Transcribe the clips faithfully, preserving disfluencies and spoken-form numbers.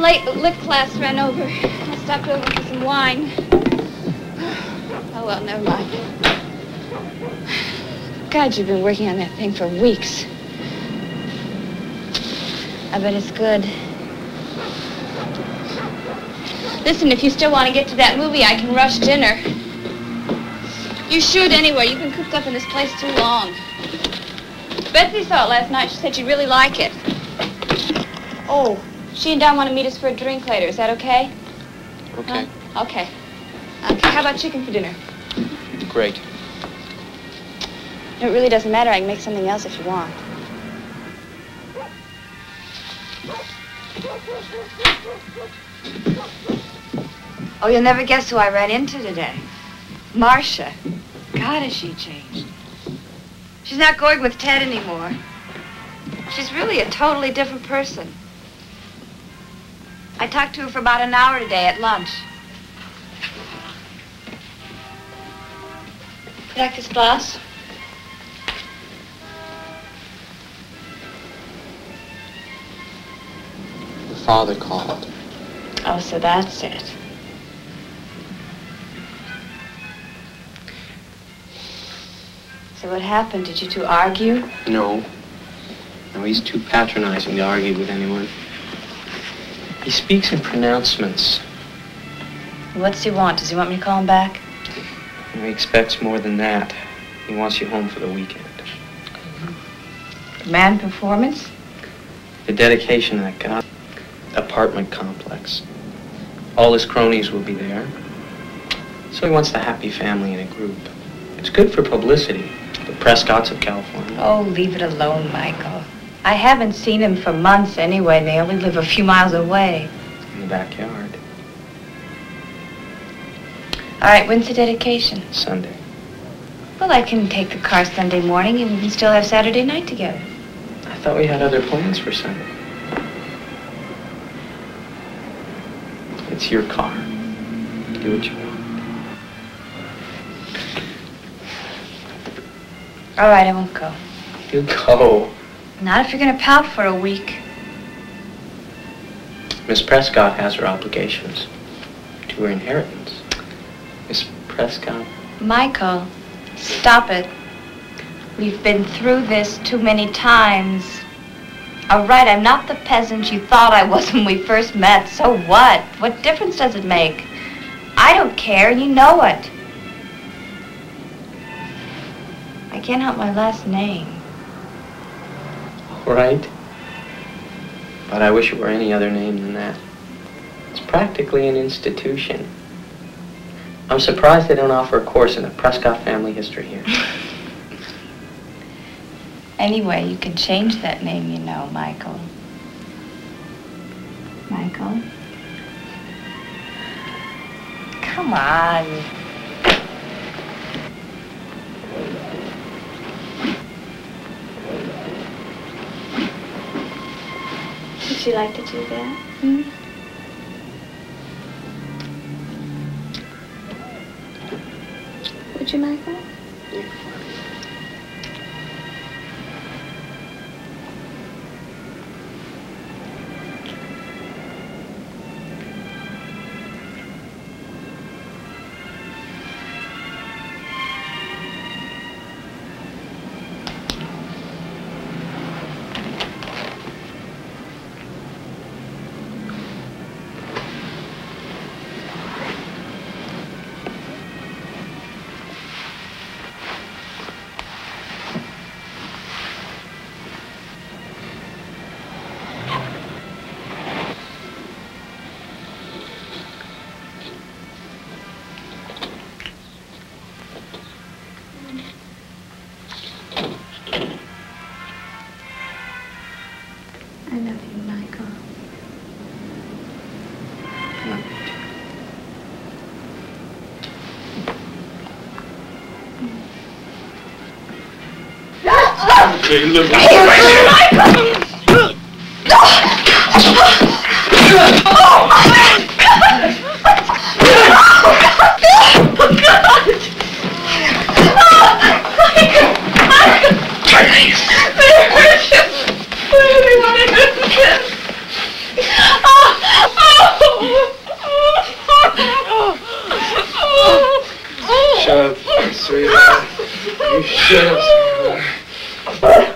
I'm late, but lit class ran over. I stopped over for some wine. Oh, well, never mind. God, you've been working on that thing for weeks. I bet it's good. Listen, if you still want to get to that movie, I can rush dinner. You should anyway. You've been cooped up in this place too long. Betsy saw it last night. She said she'd really like it. Oh, she and Don want to meet us for a drink later. Is that okay? Okay. Huh? Okay. Okay, how about chicken for dinner? Great. It really doesn't matter. I can make something else if you want. Oh, you'll never guess who I ran into today. Marcia. God, has she changed. She's not going with Ted anymore. She's really a totally different person. I talked to her for about an hour today at lunch. Doctor Splas? The father called. Oh, so that's it. So what happened? Did you two argue? No. No, he's too patronizing to argue with anyone. He speaks in pronouncements. What's he want? Does he want me to call him back? He expects more than that. He wants you home for the weekend. Mm-hmm. Demand performance? The dedication of that god apartment complex. All his cronies will be there. So he wants the happy family in a group. It's good for publicity. The Prescott's of California. Oh, leave it alone, Michael. I haven't seen him for months anyway. They only live a few miles away. In the backyard. All right, when's the dedication? Sunday. Well, I can take the car Sunday morning and we can still have Saturday night together. I thought we had other plans for Sunday. It's your car. Do what you want. All right, I won't go. You'll go. Not if you're going to pout for a week. Miss Prescott has her obligations to her inheritance. Miss Prescott. Michael, stop it. We've been through this too many times. All right, I'm not the peasant you thought I was when we first met. So what? What difference does it make? I don't care, and you know it. I can't help my last name. All right. But I wish it were any other name than that. It's practically an institution. I'm surprised they don't offer a course in the Prescott family history here. Anyway, you can change that name, you know, Michael. Michael? Come on. Would you like to do that? Hmm? Would you, Michael? Yeah. They live right here. Oh, my God. Oh, God. Oh, my God. sweetheart. You should have, sweetheart.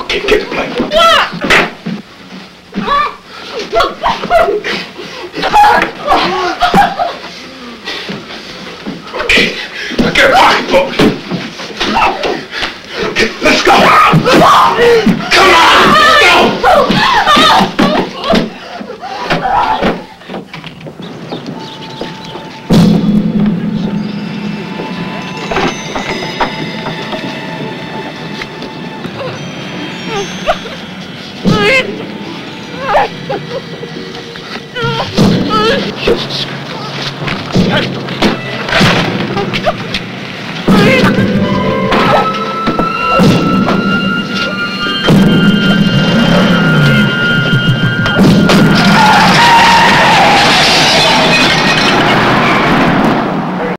Okay, get the blanket. Okay, I get a pocketbook. Okay, let's go. Come on, let's go. Jesus.